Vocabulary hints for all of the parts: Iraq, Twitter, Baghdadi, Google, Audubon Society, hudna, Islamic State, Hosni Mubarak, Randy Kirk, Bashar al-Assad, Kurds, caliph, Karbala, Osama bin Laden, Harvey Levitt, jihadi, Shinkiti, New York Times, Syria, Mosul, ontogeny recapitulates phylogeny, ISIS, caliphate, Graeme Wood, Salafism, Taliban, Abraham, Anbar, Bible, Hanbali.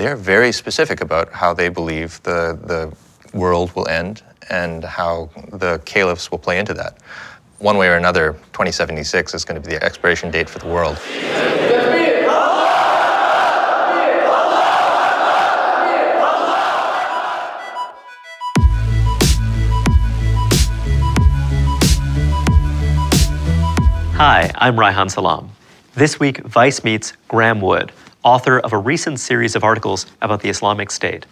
they're very specific about how they believe the world will end and how the caliphs will play into that. One way or another, 2076 is going to be the expiration date for the world. Hi, I'm Raihan Salam. This week, Vice meets Graeme Wood, author of a recent series of articles about the Islamic State.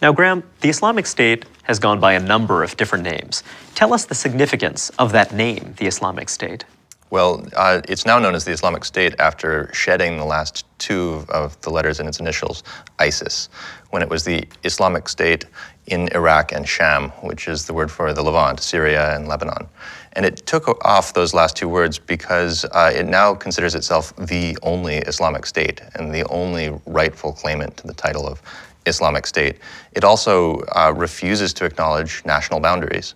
Now, Graeme, the Islamic State has gone by a number of different names. Tell us the significance of that name, the Islamic State. Well, it's now known as the Islamic State after shedding the last two of the letters in its initials, ISIS, when it was the Islamic State in Iraq and Sham, which is the word for the Levant, Syria and Lebanon. And it took off those last two words because it now considers itself the only Islamic State and the only rightful claimant to the title of Islamic State. It also refuses to acknowledge national boundaries.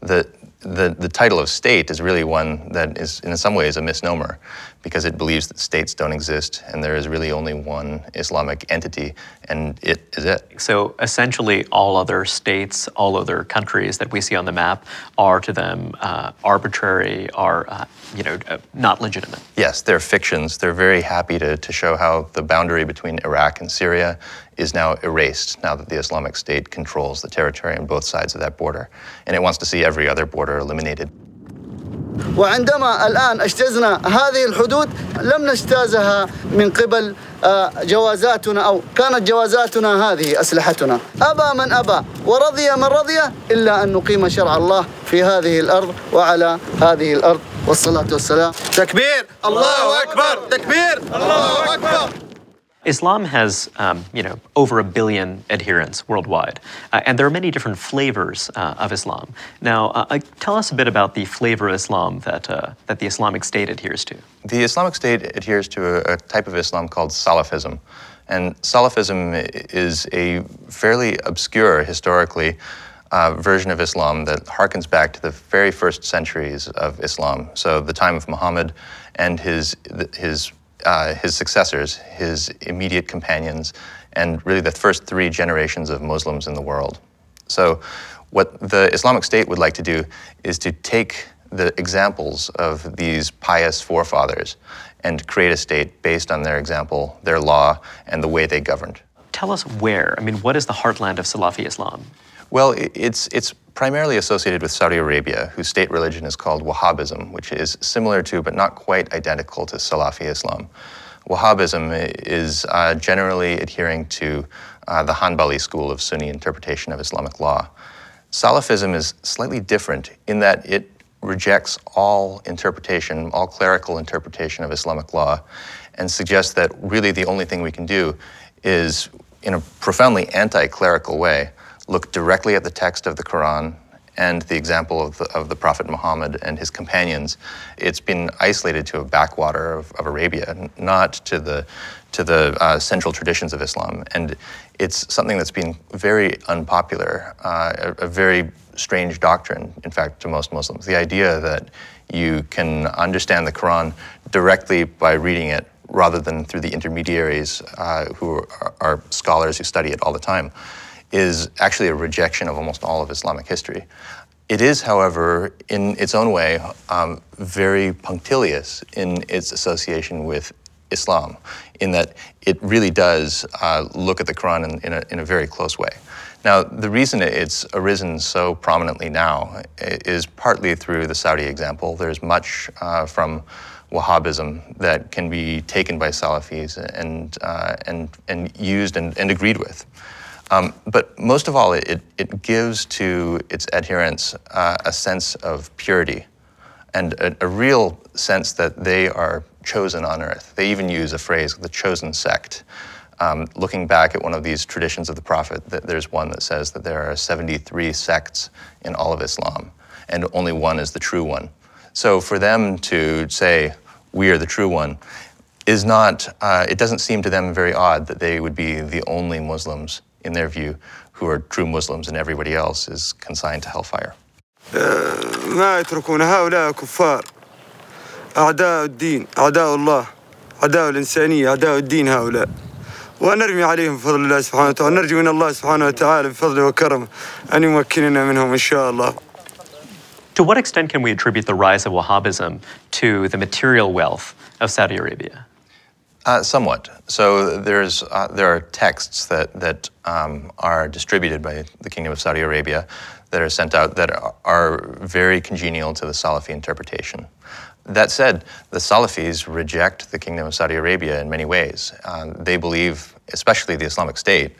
The title of state is really one that is in some ways a misnomer because it believes that states don't exist and there is really only one Islamic entity, and it is it. So essentially all other states, all other countries that we see on the map are to them arbitrary, are not legitimate. Yes, they're fictions. They're very happy to show how the boundary between Iraq and Syria is now erased now that the Islamic State controls the territory on both sides of that border. And it wants to see every other border eliminated. وعندما الآن اجتزنا هذه الحدود لم نجتازها من قبل جوازاتنا أو كانت جوازاتنا هذه أسلحتنا أبى من أبى ورضي من رضي إلا أن نقيم شرع الله في هذه الأرض وعلى هذه الأرض والصلاة والسلام تكبير الله أكبر تكبير الله أكبر. Islam has, over 1 billion adherents worldwide, and there are many different flavors of Islam. Now, tell us a bit about the flavor of Islam that the Islamic State adheres to. The Islamic State adheres to a type of Islam called Salafism, and Salafism is a fairly obscure, historically, version of Islam that harkens back to the very first centuries of Islam, so the time of Muhammad and his successors, his immediate companions, and really the first three generations of Muslims in the world. So what the Islamic State would like to do is to take the examples of these pious forefathers and create a state based on their example, their law, and the way they governed. Tell us where. I mean, what is the heartland of Salafi Islam? Well, it's primarily associated with Saudi Arabia, whose state religion is called Wahhabism, which is similar to but not quite identical to Salafi Islam. Wahhabism is generally adhering to the Hanbali school of Sunni interpretation of Islamic law. Salafism is slightly different in that it rejects all interpretation, all clerical interpretation of Islamic law, and suggests that really the only thing we can do is, in a profoundly anti-clerical way, look directly at the text of the Quran and the example of the Prophet Muhammad and his companions. It's been isolated to a backwater of Arabia, not to the central traditions of Islam. And it's something that's been very unpopular, a very strange doctrine, in fact, to most Muslims. The idea that you can understand the Quran directly by reading it rather than through the intermediaries who are scholars who study it all the time is actually a rejection of almost all of Islamic history. It is, however, in its own way, very punctilious in its association with Islam, in that it really does look at the Quran in a very close way. Now, the reason it's arisen so prominently now is partly through the Saudi example. There's much from Wahhabism that can be taken by Salafis and used and agreed with. But most of all, it gives to its adherents a sense of purity and a real sense that they are chosen on earth. They even use a phrase, the chosen sect. Looking back at one of these traditions of the Prophet, there's one that says that there are 73 sects in all of Islam, and only one is the true one. So for them to say, we are the true one, is not, it doesn't seem to them very odd that they would be the only Muslims in their view, who are true Muslims, and everybody else is consigned to hellfire. ما يتركون هؤلاء كفار أعداء الدين أعداء الله أعداء الإنسانية أعداء الدين هؤلاء ونرمي عليهم بفضل الله سبحانه وتعالى، نرجو من الله سبحانه وتعالى بفضله وكرمه أن يمكننا منهم إن شاء الله. To what extent can we attribute the rise of Wahhabism to the material wealth of Saudi Arabia? Somewhat. So there are texts that are distributed by the Kingdom of Saudi Arabia that are sent out that are very congenial to the Salafi interpretation. That said, the Salafis reject the Kingdom of Saudi Arabia in many ways. They believe, especially the Islamic State,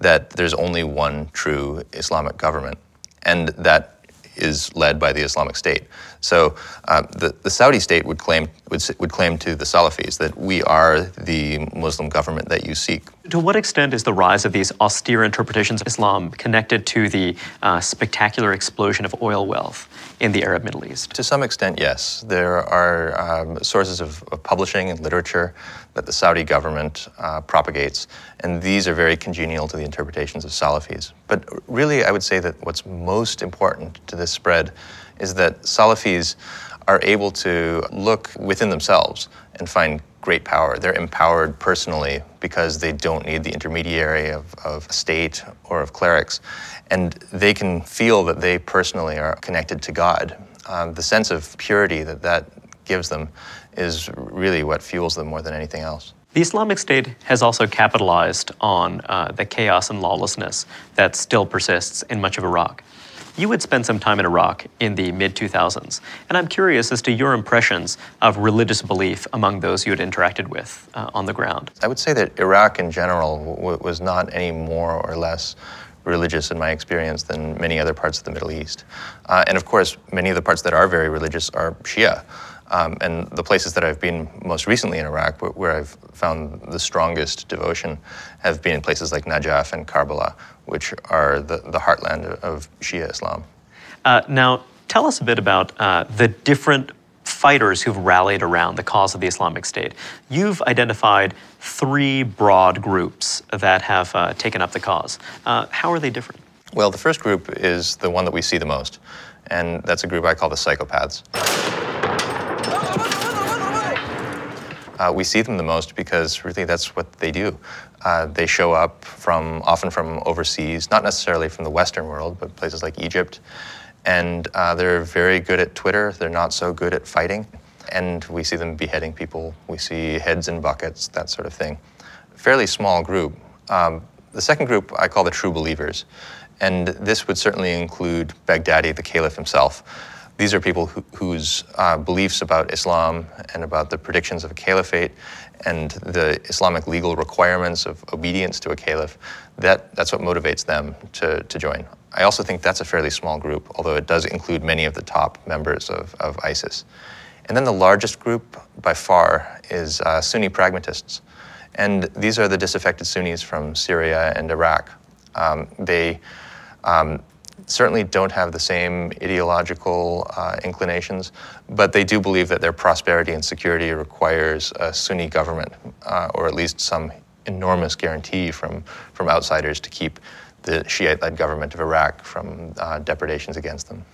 that there's only one true Islamic government, and that is led by the Islamic State. So the Saudi state would claim to the Salafis that we are the Muslim government that you seek. To what extent is the rise of these austere interpretations of Islam connected to the spectacular explosion of oil wealth in the Arab Middle East? To some extent, yes. There are sources of publishing and literature that the Saudi government propagates, and these are very congenial to the interpretations of Salafis. But really, I would say that what's most important to this spread is that Salafis are able to look within themselves and find great power. They're empowered personally because they don't need the intermediary of a state or of clerics, and they can feel that they personally are connected to God. The sense of purity that gives them is really what fuels them more than anything else. The Islamic State has also capitalized on the chaos and lawlessness that still persists in much of Iraq. You had spent some time in Iraq in the mid-2000s, and I'm curious as to your impressions of religious belief among those you had interacted with on the ground. I would say that Iraq in general was not any more or less religious in my experience than many other parts of the Middle East. And of course, many of the parts that are very religious are Shia. And the places that I've been most recently in Iraq, where I've found the strongest devotion, have been in places like Najaf and Karbala, which are the heartland of Shia Islam. Now, tell us a bit about the different fighters who've rallied around the cause of the Islamic State. You've identified three broad groups that have taken up the cause. How are they different? Well, the first group is the one that we see the most, and that's a group I call the psychopaths. We see them the most because really that's what they do. They show up often from overseas, not necessarily from the Western world, but places like Egypt. And they're very good at Twitter. They're not so good at fighting. And we see them beheading people. We see heads in buckets, that sort of thing. Fairly small group. The second group I call the true believers. And this would certainly include Baghdadi, the caliph himself. These are people whose beliefs about Islam and about the predictions of a caliphate and the Islamic legal requirements of obedience to a caliph, that's what motivates them to join. I also think that's a fairly small group, although it does include many of the top members of ISIS. And then the largest group by far is Sunni pragmatists. And these are the disaffected Sunnis from Syria and Iraq. They certainly don't have the same ideological inclinations, but they do believe that their prosperity and security requires a Sunni government, or at least some enormous guarantee from outsiders to keep the Shiite-led government of Iraq from depredations against them.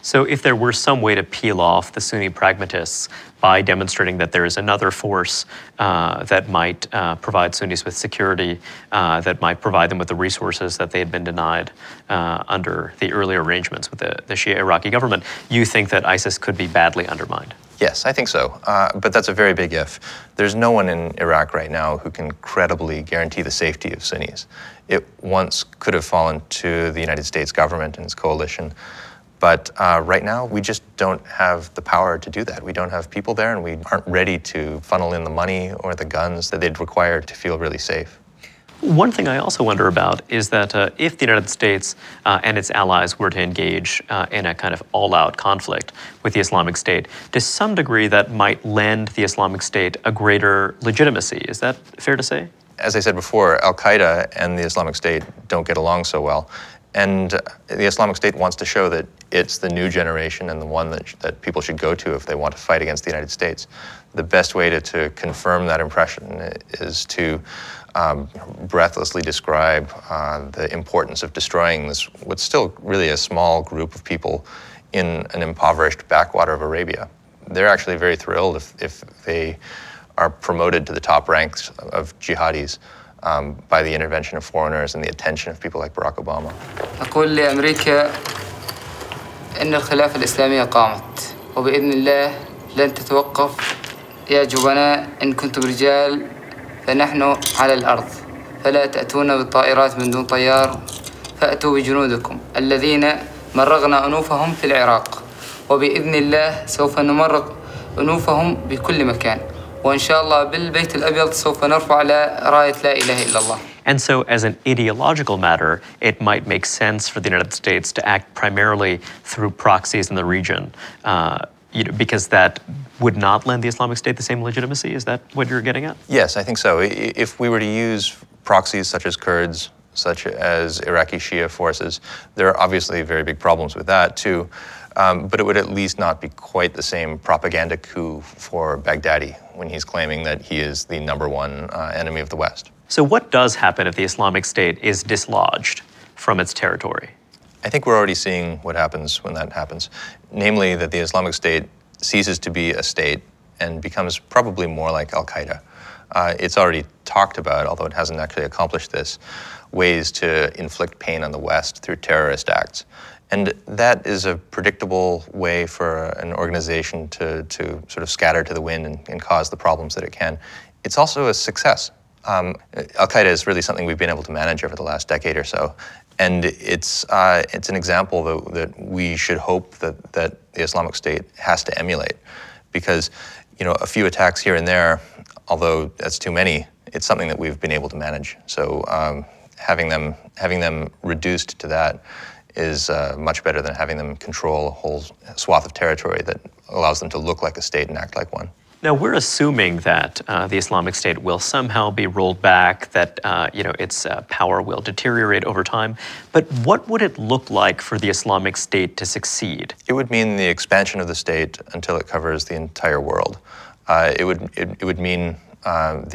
So if there were some way to peel off the Sunni pragmatists by demonstrating that there is another force that might provide Sunnis with security, that might provide them with the resources that they had been denied under the earlier arrangements with the Shia Iraqi government, you think that ISIS could be badly undermined? Yes, I think so, but that's a very big if. There's no one in Iraq right now who can credibly guarantee the safety of Sunnis. It once could have fallen to the United States government and its coalition. But right now, we just don't have the power to do that. We don't have people there, and we aren't ready to funnel in the money or the guns that they'd require to feel really safe. One thing I also wonder about is that if the United States and its allies were to engage in a kind of all-out conflict with the Islamic State, to some degree that might lend the Islamic State a greater legitimacy. Is that fair to say? As I said before, al-Qaeda and the Islamic State don't get along so well. And the Islamic State wants to show that it's the new generation and the one that people should go to if they want to fight against the United States. The best way to confirm that impression is to breathlessly describe the importance of destroying this, what's still really a small group of people in an impoverished backwater of Arabia. They're actually very thrilled if they are promoted to the top ranks of jihadis. by the intervention of foreigners and the attention of people like Barack Obama. أقول لأمريكا إن الخلافة الإسلامية قامت وبإذن الله لن تتوقف يا جبناء إن كنتم رجال فنحن على الأرض فلا تأتون بالطائرات من دون طيار فأتوا بجنودكم الذين مرغنا أنوفهم في العراق وبإذن الله سوف نمرق أنوفهم بكل مكان. And so, as an ideological matter, it might make sense for the United States to act primarily through proxies in the region, because that would not lend the Islamic State the same legitimacy? Is that what you're getting at? Yes, I think so. If we were to use proxies such as Kurds, such as Iraqi Shia forces, there are obviously very big problems with that, too. But it would at least not be quite the same propaganda coup for Baghdadi when he's claiming that he is the #1 enemy of the West. So what does happen if the Islamic State is dislodged from its territory? I think we're already seeing what happens when that happens. Namely, that the Islamic State ceases to be a state and becomes probably more like al-Qaeda. It's already talked about, although it hasn't actually accomplished this, ways to inflict pain on the West through terrorist acts. And that is a predictable way for an organization to sort of scatter to the wind and cause the problems that it can. It's also a success. Al-Qaeda is really something we've been able to manage over the last decade or so. And it's an example that we should hope that the Islamic State has to emulate. Because, you know, a few attacks here and there, although that's too many, it's something that we've been able to manage. So having them reduced to that is much better than having them control a whole swath of territory that allows them to look like a state and act like one. Now, we're assuming that the Islamic State will somehow be rolled back, that its power will deteriorate over time. But what would it look like for the Islamic State to succeed? It would mean the expansion of the state until it covers the entire world. It would mean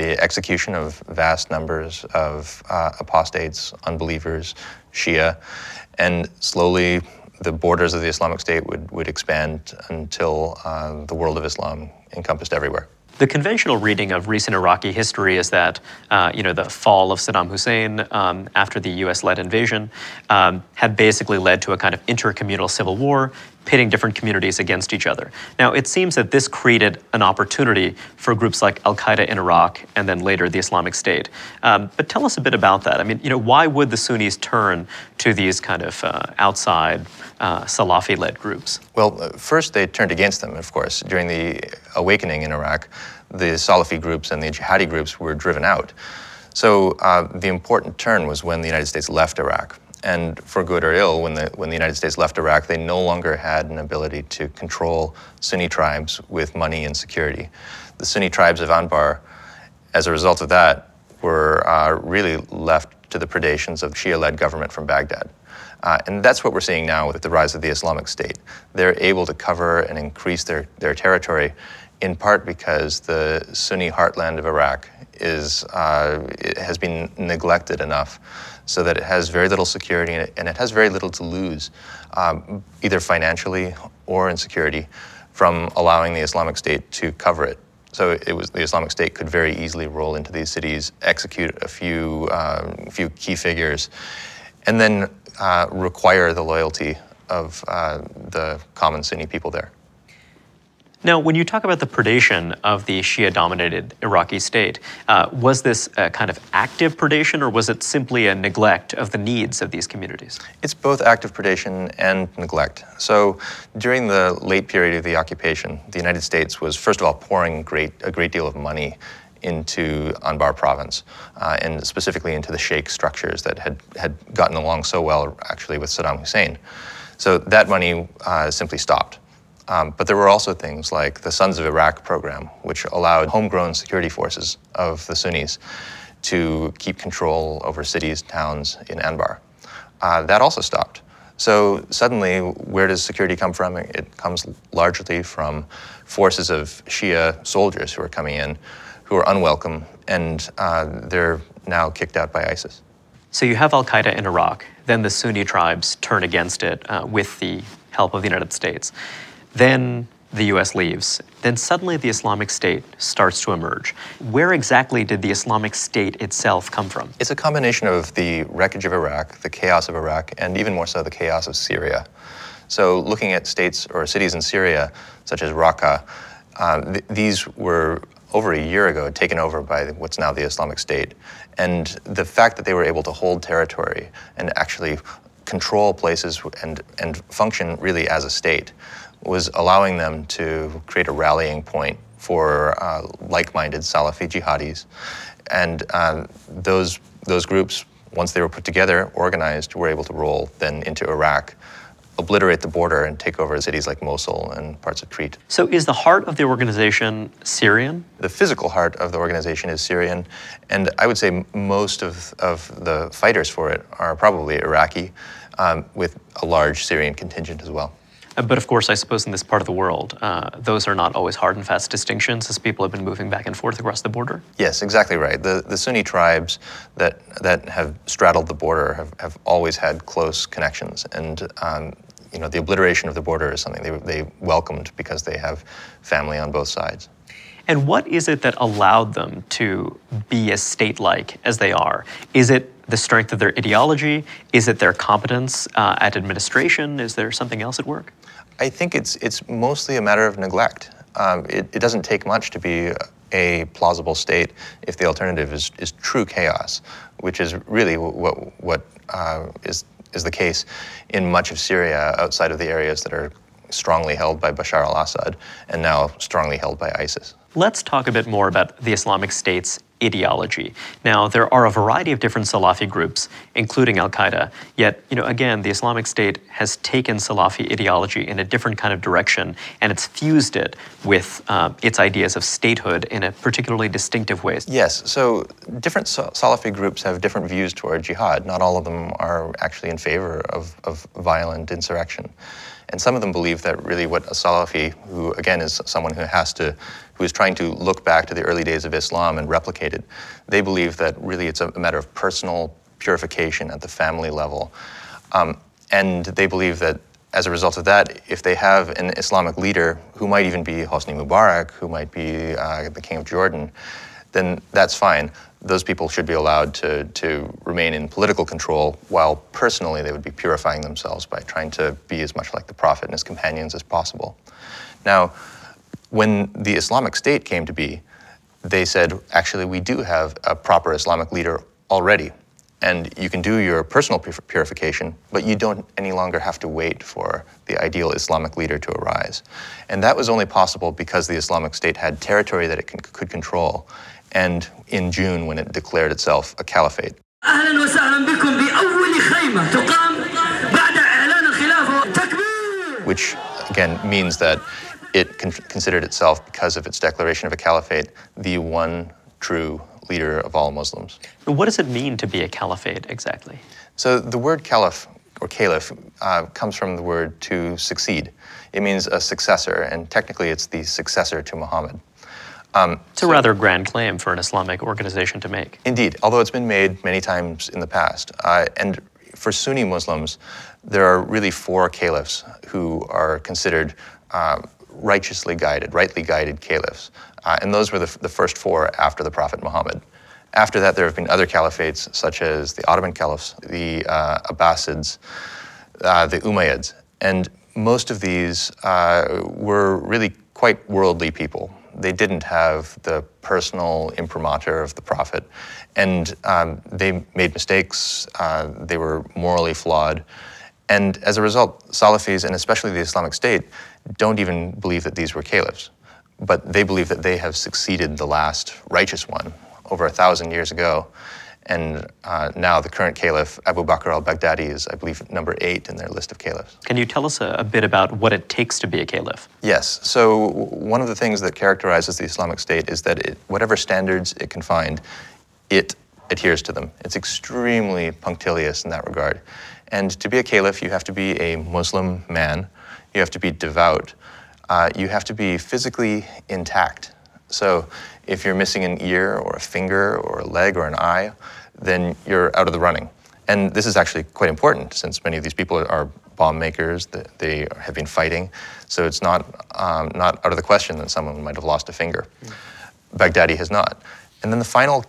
the execution of vast numbers of apostates, unbelievers, Shia, and slowly the borders of the Islamic State would expand until the world of Islam encompassed everywhere. The conventional reading of recent Iraqi history is that, the fall of Saddam Hussein after the U.S.-led invasion had basically led to a kind of intercommunal civil war, pitting different communities against each other. Now, it seems that this created an opportunity for groups like al-Qaeda in Iraq and then later the Islamic State. But tell us a bit about that. I mean, why would the Sunnis turn to these kind of outside Salafi-led groups? Well, first they turned against them, of course. During the awakening in Iraq, the Salafi groups and the jihadi groups were driven out. So the important turn was when the United States left Iraq. And for good or ill, when the United States left Iraq, they no longer had an ability to control Sunni tribes with money and security. The Sunni tribes of Anbar, as a result of that, were really left to the predations of Shia-led government from Baghdad. And that's what we're seeing now with the rise of the Islamic State. They're able to cover and increase their territory, in part because the Sunni heartland of Iraq has been neglected enough so that it has very little security and it has very little to lose, either financially or in security, from allowing the Islamic State to cover it. So the Islamic State could very easily roll into these cities, execute a few key figures, and then require the loyalty of the common Sunni people there. Now, when you talk about the predation of the Shia-dominated Iraqi state, was this a kind of active predation, or was it simply a neglect of the needs of these communities? It's both active predation and neglect. So during the late period of the occupation, the United States was, first of all, pouring a great deal of money into Anbar province, and specifically into the sheikh structures that had gotten along so well, actually, with Saddam Hussein. So that money simply stopped. But there were also things like the Sons of Iraq program, which allowed homegrown security forces of the Sunnis to keep control over cities, towns in Anbar. That also stopped. So suddenly, where does security come from? It comes largely from forces of Shia soldiers who are coming in, who are unwelcome, and they're now kicked out by ISIS. So you have al-Qaeda in Iraq, then the Sunni tribes turn against it with the help of the United States. Then the US leaves, then suddenly the Islamic State starts to emerge. Where exactly did the Islamic State itself come from? It's a combination of the wreckage of Iraq, the chaos of Iraq, and even more so the chaos of Syria. So looking at states or cities in Syria, such as Raqqa, these were over a year ago taken over by what's now the Islamic State. And the fact that they were able to hold territory and actually control places and function really as a state was allowing them to create a rallying point for like-minded Salafi jihadis. And those groups, once they were put together, organized, were able to roll then into Iraq, obliterate the border, and take over cities like Mosul and parts of Crete. So is the heart of the organization Syrian? The physical heart of the organization is Syrian, and I would say most of the fighters for it are probably Iraqi, with a large Syrian contingent as well. But of course, I suppose in this part of the world, those are not always hard and fast distinctions as people have been moving back and forth across the border? Yes, exactly right. The Sunni tribes that have straddled the border have always had close connections. And you know, the obliteration of the border is something they welcomed because they have family on both sides. And what is it that allowed them to be as state-like as they are? Is it the strength of their ideology? Is it their competence at administration? Is there something else at work? I think it's mostly a matter of neglect. It doesn't take much to be a plausible state if the alternative is true chaos, which is really what is the case in much of Syria outside of the areas that are strongly held by Bashar al-Assad and now strongly held by ISIS. Let's talk a bit more about the Islamic State's ideology. Now, there are a variety of different Salafi groups, including al-Qaeda, yet, you know, again, the Islamic State has taken Salafi ideology in a different kind of direction, and it's fused it with its ideas of statehood in a particularly distinctive way. Yes, so different Salafi groups have different views toward jihad. Not all of them are actually in favor of violent insurrection. And some of them believe that really what a Salafi, who again is someone who is trying to look back to the early days of Islam and replicate it, they believe that really it's a matter of personal purification at the family level. And they believe that as a result of that, if they have an Islamic leader who might even be Hosni Mubarak, who might be the King of Jordan, then that's fine. Those people should be allowed to remain in political control, while personally they would be purifying themselves by trying to be as much like the Prophet and his companions as possible. Now, when the Islamic State came to be, they said, actually, we do have a proper Islamic leader already, and you can do your personal purification, but you don't any longer have to wait for the ideal Islamic leader to arise. And that was only possible because the Islamic State had territory that it could control, and in June when it declared itself a caliphate. Which, again, means that it considered itself, because of its declaration of a caliphate, the one true leader of all Muslims. What does it mean to be a caliphate, exactly? So the word caliph, or caliph, comes from the word to succeed. It means a successor, and technically it's the successor to Muhammad. It's a rather grand claim for an Islamic organization to make. Indeed, although it's been made many times in the past. And for Sunni Muslims, there are really four caliphs who are considered rightly guided caliphs. And those were the first four after the Prophet Muhammad. After that, there have been other caliphates, such as the Ottoman caliphs, the Abbasids, the Umayyads. And most of these were really quite worldly people. They didn't have the personal imprimatur of the Prophet, and they made mistakes, they were morally flawed, and as a result, Salafis, and especially the Islamic State, don't even believe that these were caliphs, but they believe that they have succeeded the last righteous one over 1,000 years ago, and now the current caliph, Abu Bakr al-Baghdadi, is, I believe, number 8 in their list of caliphs. Can you tell us a bit about what it takes to be a caliph? Yes. So one of the things that characterizes the Islamic State is that whatever standards it can find, it adheres to them. It's extremely punctilious in that regard. And to be a caliph, you have to be a Muslim man, you have to be devout, you have to be physically intact. So if you're missing an ear or a finger or a leg or an eye, then you're out of the running. And this is actually quite important, since many of these people are bomb makers. They have been fighting. So it's not out of the question that someone might have lost a finger. Baghdadi has not. And then the final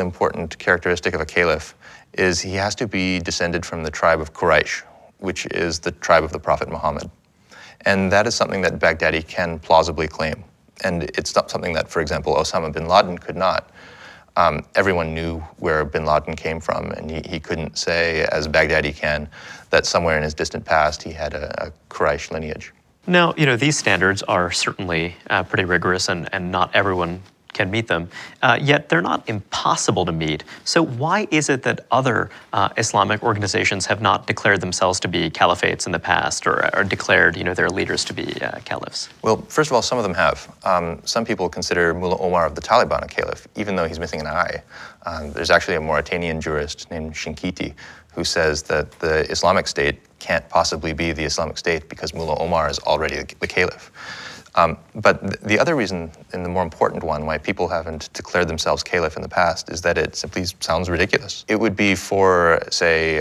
important characteristic of a caliph is he has to be descended from the tribe of Quraysh, which is the tribe of the Prophet Muhammad. And that is something that Baghdadi can plausibly claim. And it's not something that, for example, Osama bin Laden could not. Everyone knew where bin Laden came from, and he couldn't say, as Baghdadi can, that somewhere in his distant past he had a Quraysh lineage. Now, you know, these standards are certainly pretty rigorous, and not everyone can meet them, yet they're not impossible to meet. So why is it that other Islamic organizations have not declared themselves to be caliphates in the past, or declared, you know, their leaders to be caliphs? Well, first of all, some of them have. Some people consider Mullah Omar of the Taliban a caliph, even though he's missing an eye. There's actually a Mauritanian jurist named Shinkiti who says that the Islamic State can't possibly be the Islamic State because Mullah Omar is already the caliph. But the other reason, and the more important one, why people haven't declared themselves caliph in the past is that it simply sounds ridiculous. It would be for, say,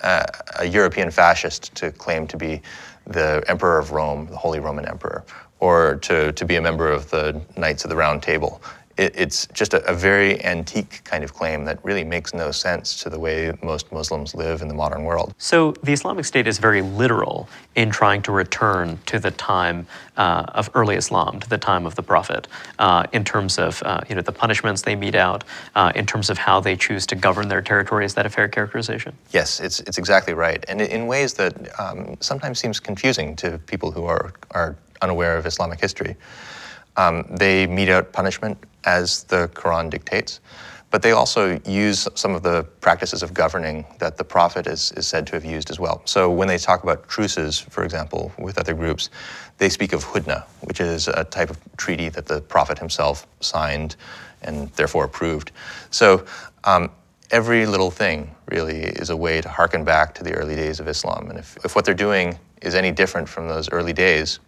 a European fascist to claim to be the Emperor of Rome, the Holy Roman Emperor, or to be a member of the Knights of the Round Table. It's just a very antique kind of claim that really makes no sense to the way most Muslims live in the modern world. So the Islamic State is very literal in trying to return to the time of early Islam, to the time of the Prophet, in terms of you know, the punishments they mete out, in terms of how they choose to govern their territory. Is that a fair characterization? Yes, it's exactly right, and in ways that sometimes seems confusing to people who are unaware of Islamic history. They mete out punishment as the Quran dictates, but they also use some of the practices of governing that the Prophet is said to have used as well. So when they talk about truces, for example, with other groups, they speak of hudna, which is a type of treaty that the Prophet himself signed and therefore approved. So every little thing really is a way to hearken back to the early days of Islam. And if what they're doing is any different from those early days,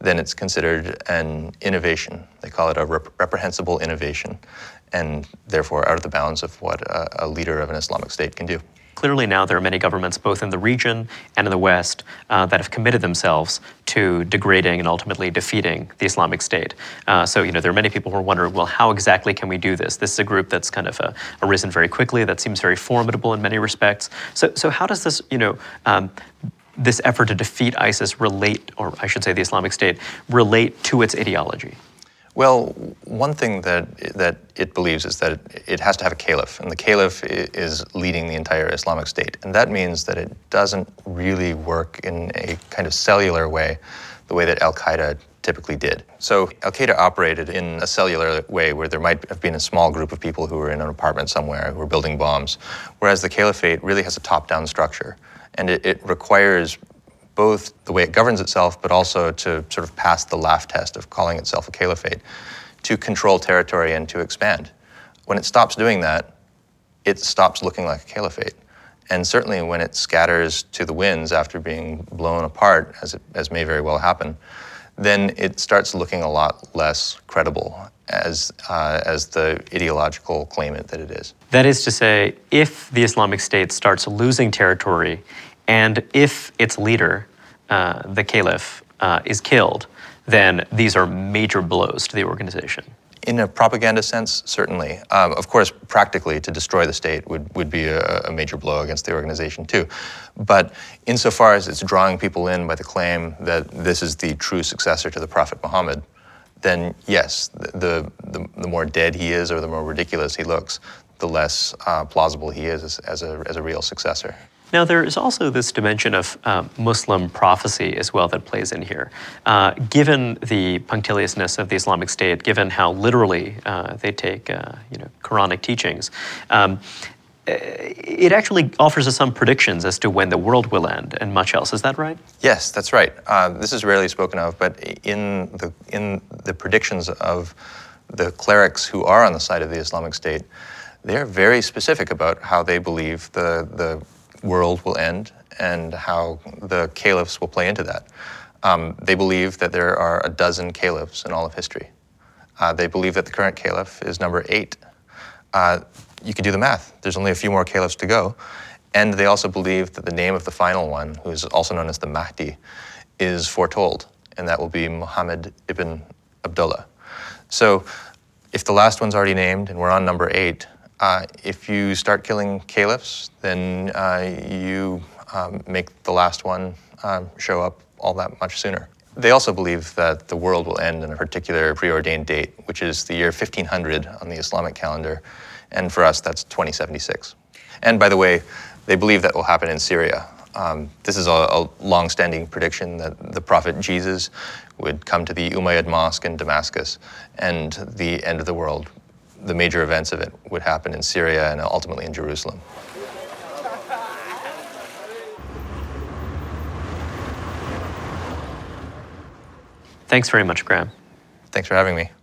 then it's considered an innovation. They call it a reprehensible innovation, and therefore out of the bounds of what a leader of an Islamic State can do. Clearly now there are many governments, both in the region and in the West, that have committed themselves to degrading and ultimately defeating the Islamic State. So, you know, there are many people who are wondering, well, how exactly can we do this? This is a group that's kind of arisen very quickly, that seems very formidable in many respects. So how does this, you know, this effort to defeat ISIS relate, or I should say the Islamic State, relate to its ideology? Well, one thing that it believes is that it has to have a caliph, and the caliph is leading the entire Islamic State. And that means that it doesn't really work in a kind of cellular way, the way that al-Qaeda typically did. So al-Qaeda operated in a cellular way where there might have been a small group of people who were in an apartment somewhere, who were building bombs, whereas the caliphate really has a top-down structure. And it requires both the way it governs itself, but also to sort of pass the laugh test of calling itself a caliphate, to control territory and to expand. When it stops doing that, it stops looking like a caliphate. And certainly when it scatters to the winds after being blown apart, as may very well happen, then it starts looking a lot less credible as the ideological claimant that it is. That is to say, if the Islamic State starts losing territory, and if its leader, the caliph, is killed, then these are major blows to the organization. In a propaganda sense, certainly. Of course, practically, to destroy the state would be a major blow against the organization, too. But insofar as it's drawing people in by the claim that this is the true successor to the Prophet Muhammad, then yes, the more dead he is, or the more ridiculous he looks, the less plausible he is as a real successor. Now, there is also this dimension of Muslim prophecy as well that plays in here. Given the punctiliousness of the Islamic State, given how literally they take you know, Quranic teachings, it actually offers us some predictions as to when the world will end and much else. Is that right? Yes, that's right. This is rarely spoken of, but in the predictions of the clerics who are on the side of the Islamic State, they're very specific about how they believe the world will end and how the caliphs will play into that. They believe that there are 12 caliphs in all of history. They believe that the current caliph is number 8. You can do the math. There's only a few more caliphs to go. And they also believe that the name of the final one, who is also known as the Mahdi, is foretold, and that will be Muhammad ibn Abdullah. So if the last one's already named, and we're on number 8, if you start killing caliphs, then you make the last one show up all that much sooner. They also believe that the world will end in a particular preordained date, which is the year 1500 on the Islamic calendar, and for us that's 2076. And by the way, they believe that will happen in Syria. This is a long-standing prediction that the prophet Jesus would come to the Umayyad mosque in Damascus, and the end of the world, the major events of it, would happen in Syria and ultimately in Jerusalem. Thanks very much, Graeme. Thanks for having me.